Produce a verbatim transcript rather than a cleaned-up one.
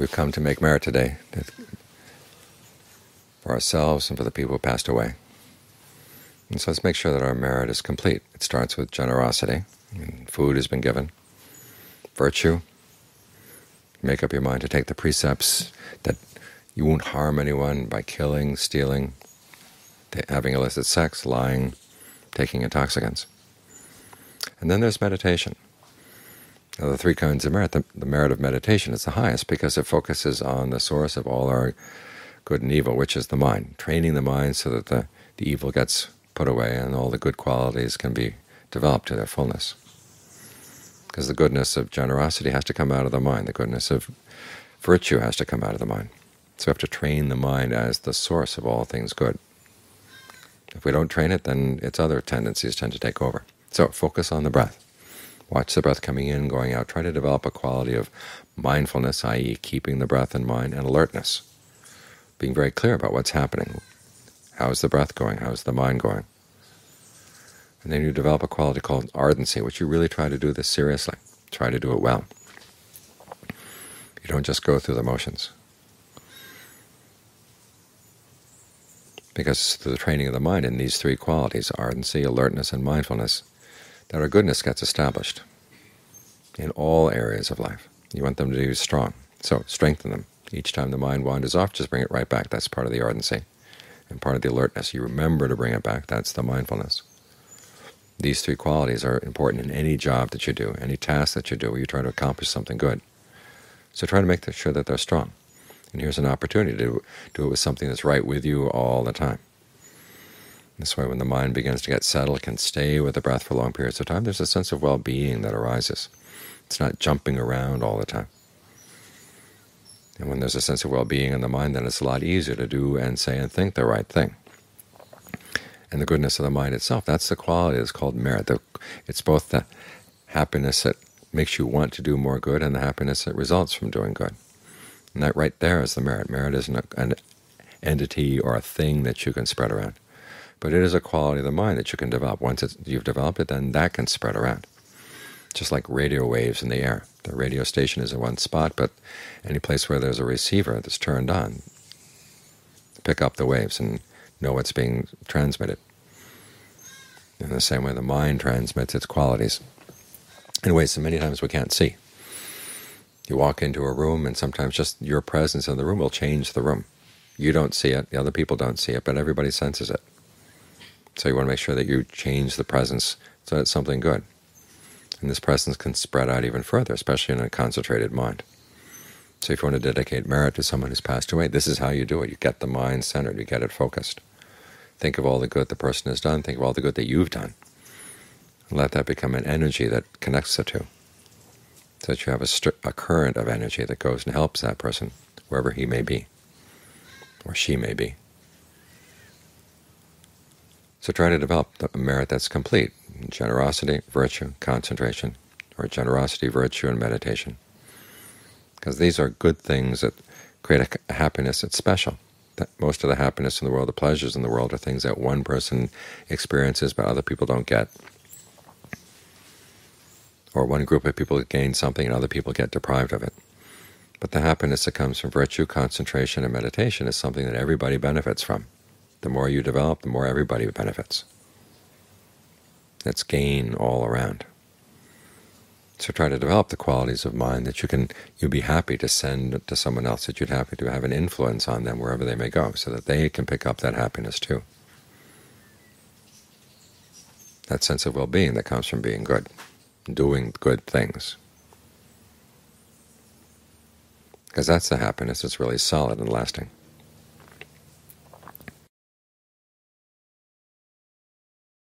we've come to make merit today for ourselves and for the people who passed away. And so let's make sure that our merit is complete. It starts with generosity. And food has been given. Virtue. Make up your mind to take the precepts that you won't harm anyone by killing, stealing, having illicit sex, lying, taking intoxicants. And then there's meditation. Now, the three kinds of merit, the, the merit of meditation is the highest because it focuses on the source of all our good and evil, which is the mind, training the mind so that the, the evil gets put away and all the good qualities can be developed to their fullness. Because the goodness of generosity has to come out of the mind, the goodness of virtue has to come out of the mind. So we have to train the mind as the source of all things good. If we don't train it, then its other tendencies tend to take over. So focus on the breath. Watch the breath coming in, going out. Try to develop a quality of mindfulness, that is keeping the breath in mind, and alertness, being very clear about what's happening. How's the breath going? How's the mind going? And then you develop a quality called ardency, which you really try to do this seriously. Try to do it well. You don't just go through the motions. Because through the training of the mind in these three qualities, ardency, alertness, and mindfulness, that our goodness gets established in all areas of life. You want them to be strong, so strengthen them. Each time the mind wanders off, just bring it right back. That's part of the ardency and part of the alertness. You remember to bring it back. That's the mindfulness. These three qualities are important in any job that you do, any task that you do where you try to accomplish something good. So try to make sure that they're strong. And here's an opportunity to do it with something that's right with you all the time. This way, when the mind begins to get settled, it can stay with the breath for long periods of time. There's a sense of well-being that arises. It's not jumping around all the time. And when there's a sense of well-being in the mind, then it's a lot easier to do and say and think the right thing. And the goodness of the mind itself, that's the quality that's called merit. It's both the happiness that makes you want to do more good and the happiness that results from doing good. And that right there is the merit. Merit isn't an entity or a thing that you can spread around, but it is a quality of the mind that you can develop. Once it's, you've developed it, then that can spread around, just like radio waves in the air. The radio station is in one spot, but any place where there's a receiver that's turned on, pick up the waves and know what's being transmitted. In the same way, the mind transmits its qualities in ways that many times we can't see. You walk into a room, and sometimes just your presence in the room will change the room. You don't see it, the other people don't see it, but everybody senses it. So you want to make sure that you change the presence so that it's something good. And this presence can spread out even further, especially in a concentrated mind. So if you want to dedicate merit to someone who's passed away, this is how you do it. You get the mind centered, you get it focused. Think of all the good the person has done, think of all the good that you've done. And let that become an energy that connects the two, so that you have a, a current of energy that goes and helps that person, wherever he may be, or she may be. So try to develop the merit that's complete: generosity, virtue, concentration, or generosity, virtue, and meditation. Because these are good things that create a, a happiness that's special. That most of the happiness in the world, the pleasures in the world, are things that one person experiences but other people don't get. Or one group of people gain something and other people get deprived of it. But the happiness that comes from virtue, concentration, and meditation is something that everybody benefits from. The more you develop, the more everybody benefits. It's gain all around. So try to develop the qualities of mind that you can you'd be happy to send to someone else, that you'd be happy to have an influence on them wherever they may go, so that they can pick up that happiness too. That sense of well-being that comes from being good, doing good things. Because that's the happiness that's really solid and lasting.